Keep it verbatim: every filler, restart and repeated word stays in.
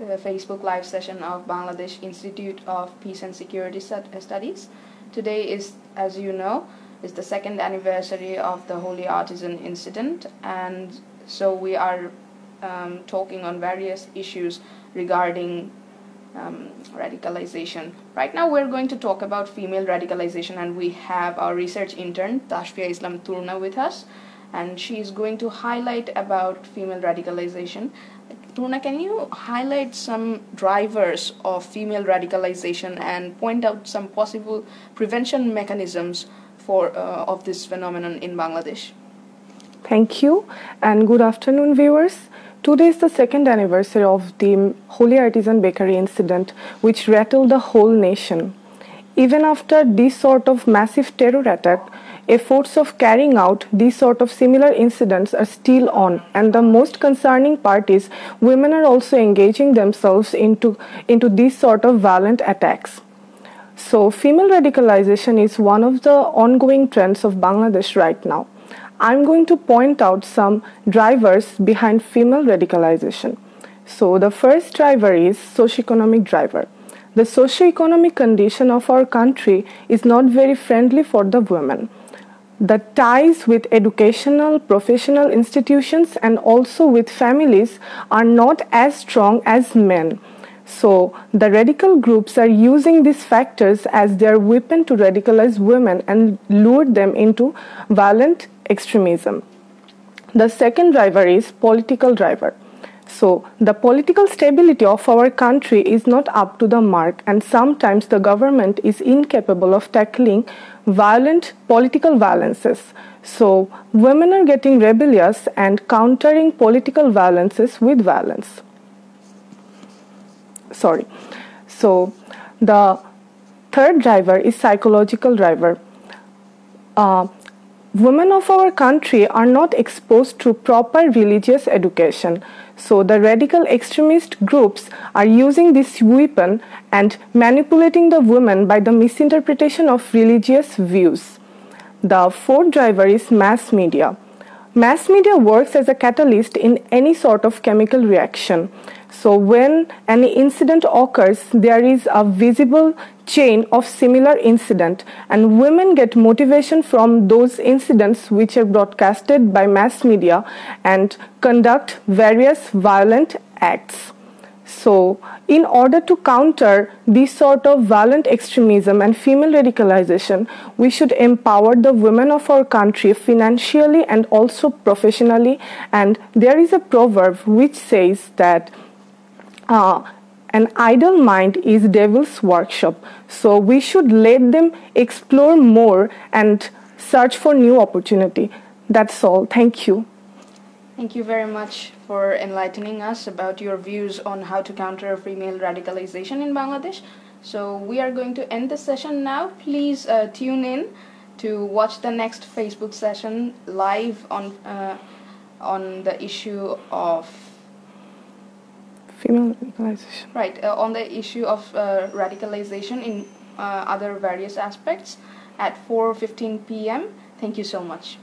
uh, Facebook live session of Bangladesh Institute of Peace and Security Studies. Today is, as you know, is the second anniversary of the Holy Artisan incident, and so we are um, talking on various issues regarding um, radicalization. Right now we're going to talk about female radicalization, and we have our research intern Tashfia Islam Turna with us, and she is going to highlight about female radicalization. Turna, can you highlight some drivers of female radicalization and point out some possible prevention mechanisms for uh, of this phenomenon in Bangladesh? Thank you, and good afternoon, viewers. Today is the second anniversary of the Holy Artisan Bakery incident, which rattled the whole nation. Even after this sort of massive terror attack, efforts of carrying out these sort of similar incidents are still on, and the most concerning part is women are also engaging themselves into, into these sort of violent attacks. So female radicalization is one of the ongoing trends of Bangladesh right now. I'm going to point out some drivers behind female radicalization. So the first driver is socioeconomic driver. The socioeconomic condition of our country is not very friendly for the women. The ties with educational, professional institutions and also with families are not as strong as men. So the radical groups are using these factors as their weapon to radicalize women and lure them into violent extremism. The second driver is political driver. So the political stability of our country is not up to the mark, and sometimes the government is incapable of tackling violent political violences. So women are getting rebellious and countering political violences with violence. Sorry. So the third driver is psychological driver. Uh, women of our country are not exposed to proper religious education. So the radical extremist groups are using this weapon and manipulating the women by the misinterpretation of religious views. The fourth driver is mass media. Mass media works as a catalyst in any sort of chemical reaction. So when an incident occurs, there is a visible chain of similar incident, and women get motivation from those incidents which are broadcasted by mass media and conduct various violent acts. So in order to counter this sort of violent extremism and female radicalization, we should empower the women of our country financially and also professionally. And there is a proverb which says that uh, an idle mind is devil's workshop. So we should let them explore more and search for new opportunity. That's all. Thank you. Thank you very much for enlightening us about your views on how to counter female radicalization in Bangladesh. So we are going to end the session now. Please uh, tune in to watch the next Facebook session live on uh, on the issue of female radicalization. Right, uh, on the issue of uh, radicalization in uh, other various aspects at four fifteen p m Thank you so much.